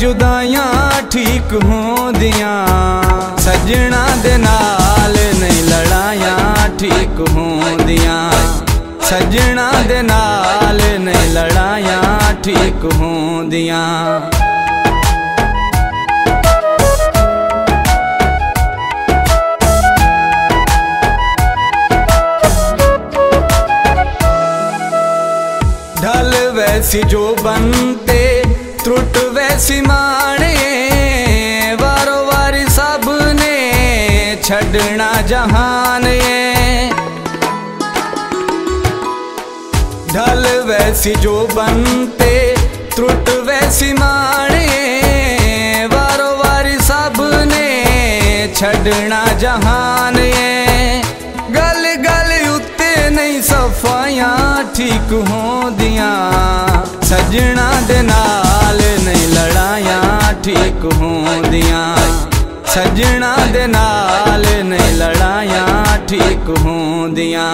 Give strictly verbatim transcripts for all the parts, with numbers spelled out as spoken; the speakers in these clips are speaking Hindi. जुदाइयां ठीक हो दियां, सजना दे नाल नहीं लड़ाइयां ठीक हो दियां, सजना दे नाल नहीं लड़ाइयां ठीक हो दियां। ढल वैसी जो बनते त्रुट वैसी माने, वारो वारी सब ने छड़ना जहान ये। ढल वैसी जो बनते त्रुट वैसी माने, वारो वारी सब ने छड़ना जहान ये। गल गल उत्ते नहीं सफाइयां ठीक हो दियां, सजना दे नाल नहीं लड़ाइयां ठीक हो दियां, सजना दे नाल नहीं लड़ाइयां ठीक हो दियां।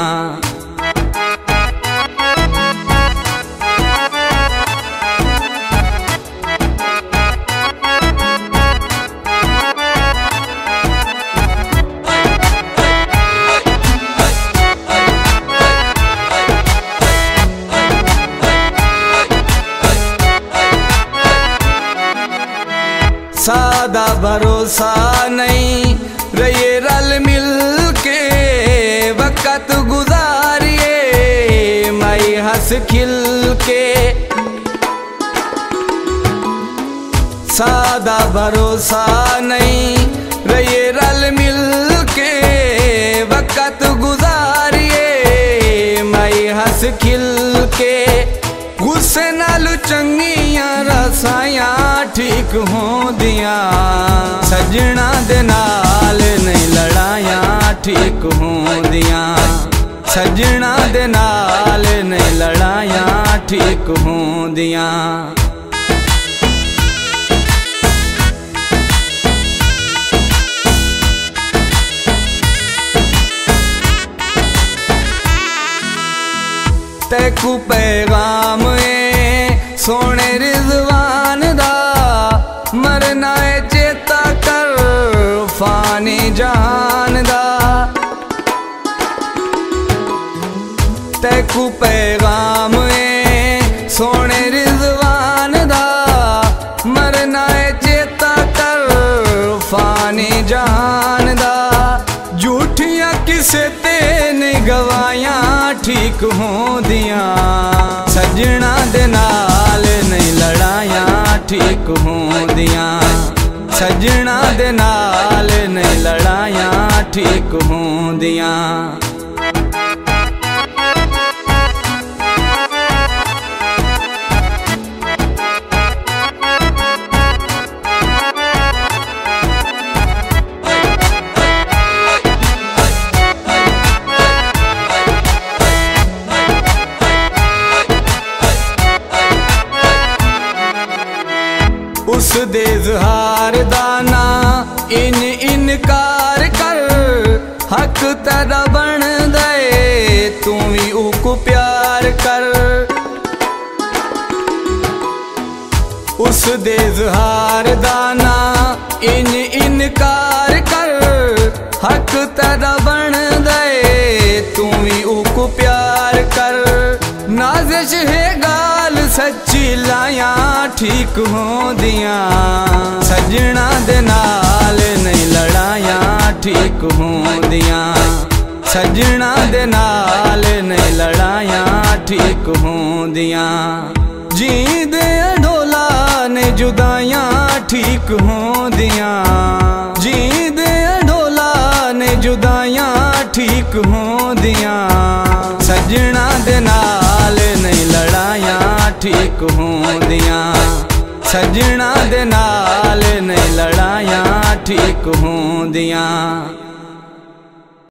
सादा भरोसा नहीं रहे रल मिल के, वक्त गुजारिए मई हंस खिल के। सादा भरोसा नहीं रहे रल मिल के, वक्त गुजारिए मई हंस खिल के। गुस्से नाल चंगियां रसाइयां ठीक हो दियां, सजना दे नाल नहीं लड़ाइयां ठीक हो दियां, सजना दे नाल नहीं लड़ाइयां ठीक हो दियां। तेकू पैगाम ए सोने रिजवान दा, मरना ए चेता कर फानी जहान दा। तेकू पैगाम ए सोने रिजवान दा, मरना ए चेता कर फानी जहान दा। झूठियां किसे ते नहीं गवाइयां ठीक हो दियां, सजना दे नाल नहीं लड़ाइयां ठीक हो दियां, सजना दे नाल नहीं लड़ाइयां ठीक हो दियां। उस दे इज़हार दाना इन इनकार कर, हक तेरा बन दे तू भी उको प्यार कर। उस दे इज़हार दाना इन इनकार कर, हक तेरा बन दे तू भी उको प्यार कर। नाज़िश है गाल सच्ची लाइयां ठीक हो दियां, सजना दे नाल नहीं लड़ाइयां ठीक हो दियां, सजना दे नाल नहीं लड़ाइयां ठीक हो दियां। जींद ढोला ने जुदाइयां ठीक हो दियां, जींद ढोला ने जुदाइयां ठीक हो दियां, सजना दे नाल नहीं लड़ाइयां ठीक हो दियां, सजना दे नाल नहीं लड़ाइयां ठीक हो दियां।